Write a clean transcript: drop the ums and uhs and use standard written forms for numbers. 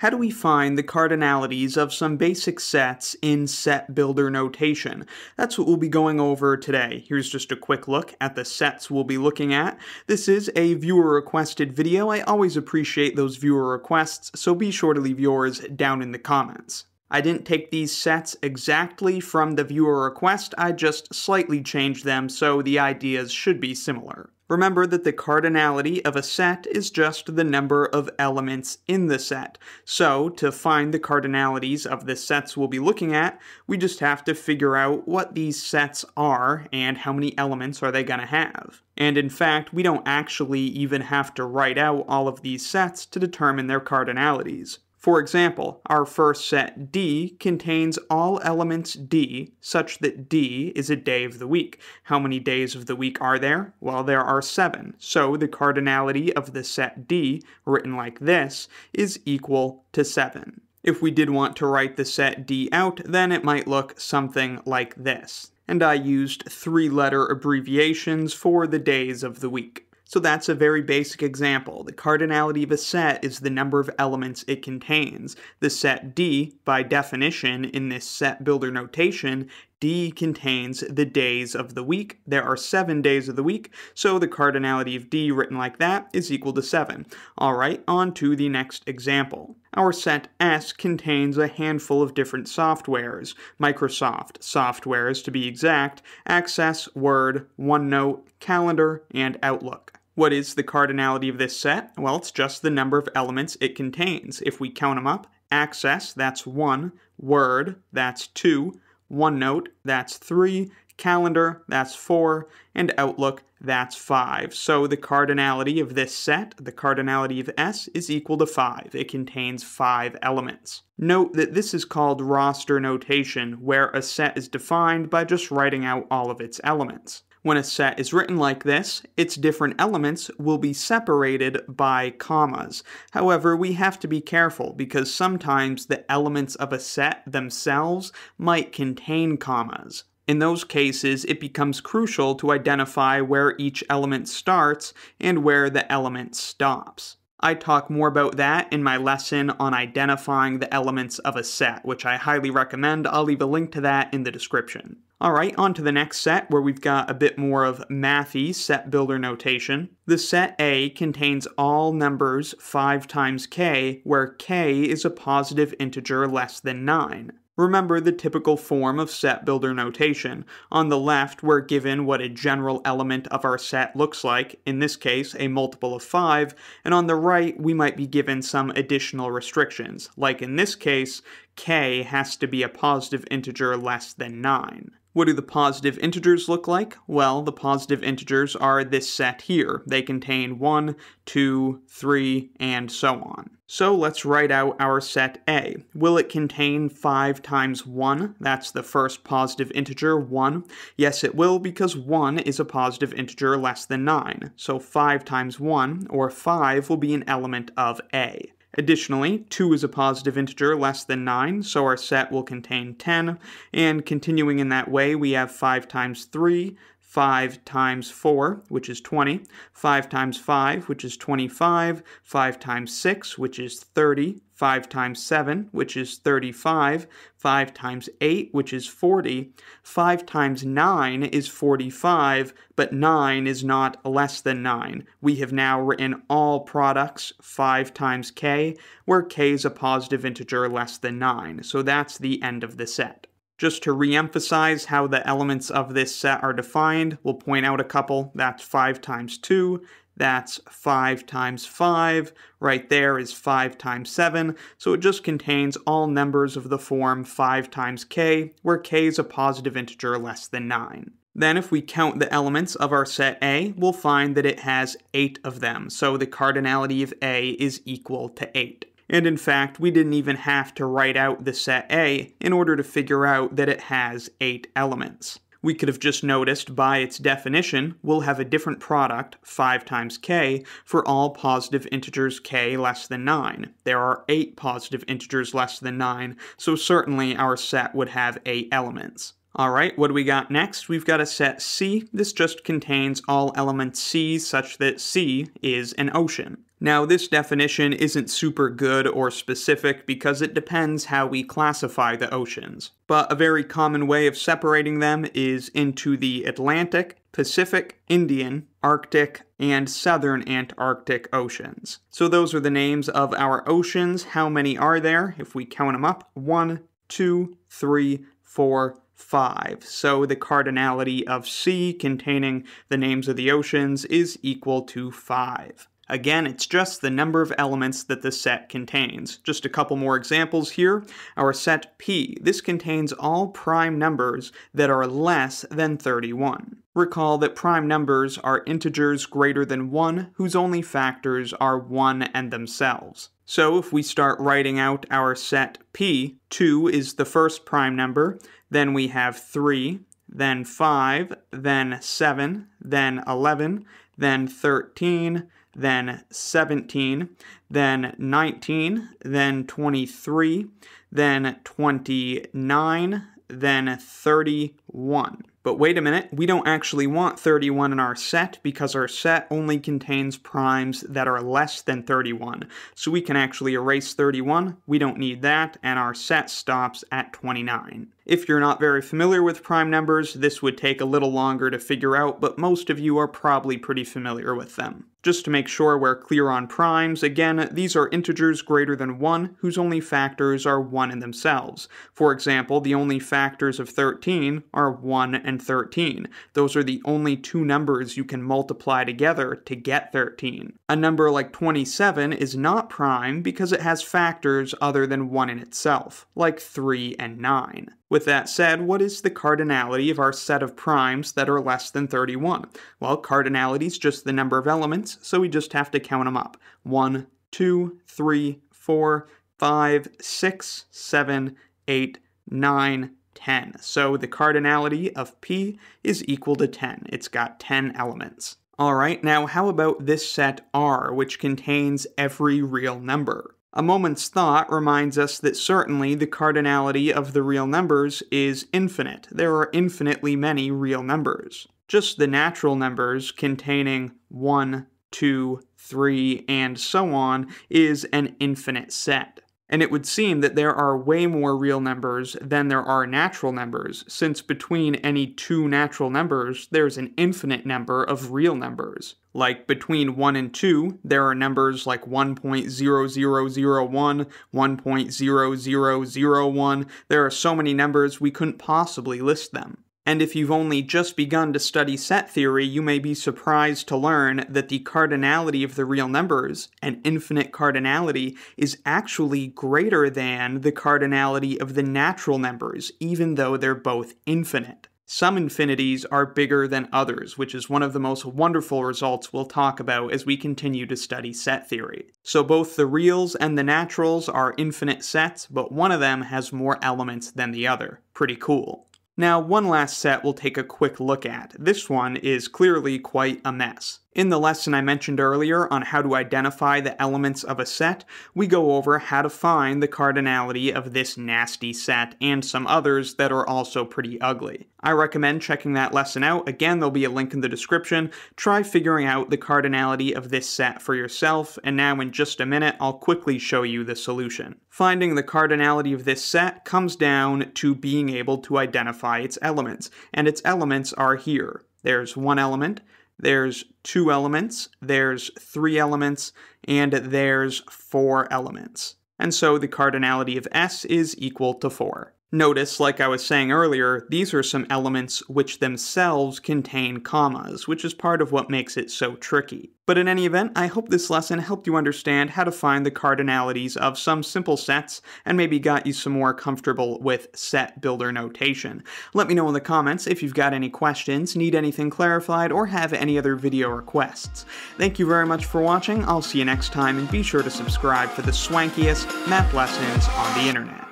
How do we find the cardinalities of some basic sets in set builder notation? That's what we'll be going over today. Here's just a quick look at the sets we'll be looking at. This is a viewer-requested video. I always appreciate those viewer requests, so be sure to leave yours down in the comments. I didn't take these sets exactly from the viewer request, I just slightly changed them, so the ideas should be similar. Remember that the cardinality of a set is just the number of elements in the set. So, to find the cardinalities of the sets we'll be looking at, we just have to figure out what these sets are and how many elements are they going to have. And in fact, we don't actually even have to write out all of these sets to determine their cardinalities. For example, our first set D contains all elements D, such that D is a day of the week. How many days of the week are there? Well, there are 7. So the cardinality of the set D, written like this, is equal to 7. If we did want to write the set D out, then it might look something like this. And I used 3-letter abbreviations for the days of the week. So that's a very basic example. The cardinality of a set is the number of elements it contains. The set D, by definition, in this set builder notation, D contains the days of the week. There are 7 days of the week, so the cardinality of D written like that is equal to 7. Alright, on to the next example. Our set S contains a handful of different softwares. Microsoft softwares, to be exact, Access, Word, OneNote, Calendar, and Outlook. What is the cardinality of this set? Well, it's just the number of elements it contains. If we count them up, Access, that's 1, Word, that's 2, OneNote, that's 3, Calendar, that's 4, and Outlook, that's 5. So the cardinality of this set, the cardinality of S, is equal to 5. It contains 5 elements. Note that this is called roster notation, where a set is defined by just writing out all of its elements. When a set is written like this, its different elements will be separated by commas. However, we have to be careful because sometimes the elements of a set themselves might contain commas. In those cases, it becomes crucial to identify where each element starts and where the element stops. I talk more about that in my lesson on identifying the elements of a set, which I highly recommend. I'll leave a link to that in the description. Alright, on to the next set where we've got a bit more of mathy set builder notation. The set A contains all numbers 5 times k, where k is a positive integer less than 9. Remember the typical form of set builder notation. On the left, we're given what a general element of our set looks like, in this case, a multiple of 5, and on the right, we might be given some additional restrictions, like in this case, k has to be a positive integer less than 9. What do the positive integers look like? Well, the positive integers are this set here. They contain 1, 2, 3, and so on. So let's write out our set A. Will it contain 5 times 1? That's the first positive integer, 1. Yes, it will, because 1 is a positive integer less than 9. So 5 times 1, or 5, will be an element of A. Additionally, 2 is a positive integer less than 9, so our set will contain 10, and continuing in that way, we have 5 times 3, 5 times 4, which is 20, 5 times 5, which is 25, 5 times 6, which is 30, 5 times 7, which is 35, 5 times 8, which is 40, 5 times 9 is 45, but 9 is not less than 9. We have now written all products 5 times k, where k is a positive integer less than 9, so that's the end of the set. Just to re-emphasize how the elements of this set are defined, we'll point out a couple. That's 5 times 2, that's 5 times 5, right there is 5 times 7, so it just contains all numbers of the form 5 times k, where k is a positive integer less than 9. Then if we count the elements of our set A, we'll find that it has 8 of them, so the cardinality of A is equal to 8. And in fact, we didn't even have to write out the set A in order to figure out that it has 8 elements. We could have just noticed by its definition, we'll have a different product, 5 times k, for all positive integers k less than 9. There are 8 positive integers less than 9, so certainly our set would have 8 elements. Alright, what do we got next? We've got a set C. This just contains all elements C such that C is an ocean. Now, this definition isn't super good or specific because it depends how we classify the oceans, but a very common way of separating them is into the Atlantic, Pacific, Indian, Arctic, and Southern Antarctic oceans. So those are the names of our oceans. How many are there? If we count them up, 1, 2, 3, 4, 5. So the cardinality of C containing the names of the oceans is equal to 5. Again, it's just the number of elements that this set contains. Just a couple more examples here. Our set P. This contains all prime numbers that are less than 31. Recall that prime numbers are integers greater than 1 whose only factors are 1 and themselves. So if we start writing out our set P, 2 is the first prime number, then we have 3, then 5, then 7, then 11, then 13, then 17, then 19, then 23, then 29, then 31. But wait a minute, we don't actually want 31 in our set because our set only contains primes that are less than 31. So we can actually erase 31, we don't need that, and our set stops at 29. If you're not very familiar with prime numbers, this would take a little longer to figure out, but most of you are probably pretty familiar with them. Just to make sure we're clear on primes, again, these are integers greater than 1 whose only factors are 1 in themselves. For example, the only factors of 13 are 1 and 13. Those are the only two numbers you can multiply together to get 13. A number like 27 is not prime because it has factors other than 1 in itself, like 3 and 9. With that said, what is the cardinality of our set of primes that are less than 31? Well, cardinality is just the number of elements, so we just have to count them up. 1, 2, 3, 4, 5, 6, 7, 8, 9, 10. So the cardinality of P is equal to 10. It's got 10 elements. Alright, now how about this set R, which contains every real number? A moment's thought reminds us that certainly the cardinality of the real numbers is infinite. There are infinitely many real numbers. Just the natural numbers containing 1, 2, 3, and so on is an infinite set. And it would seem that there are way more real numbers than there are natural numbers, since between any two natural numbers, there's an infinite number of real numbers. Like between 1 and 2, there are numbers like 1.0001, 1.0001, there are so many numbers we couldn't possibly list them. And if you've only just begun to study set theory, you may be surprised to learn that the cardinality of the real numbers, an infinite cardinality, is actually greater than the cardinality of the natural numbers, even though they're both infinite. Some infinities are bigger than others, which is one of the most wonderful results we'll talk about as we continue to study set theory. So both the reals and the naturals are infinite sets, but one of them has more elements than the other. Pretty cool. Now, one last set we'll take a quick look at. This one is clearly quite a mess. In the lesson I mentioned earlier on how to identify the elements of a set, we go over how to find the cardinality of this nasty set and some others that are also pretty ugly. I recommend checking that lesson out. Again, there'll be a link in the description. Try figuring out the cardinality of this set for yourself, and now in just a minute, I'll quickly show you the solution. Finding the cardinality of this set comes down to being able to identify its elements, and its elements are here. There's one element, there's two elements, there's three elements, and there's four elements. And so the cardinality of S is equal to 4. Notice, like I was saying earlier, these are some elements which themselves contain commas, which is part of what makes it so tricky. But in any event, I hope this lesson helped you understand how to find the cardinalities of some simple sets, and maybe got you some more comfortable with set builder notation. Let me know in the comments if you've got any questions, need anything clarified, or have any other video requests. Thank you very much for watching, I'll see you next time, and be sure to subscribe for the swankiest math lessons on the internet.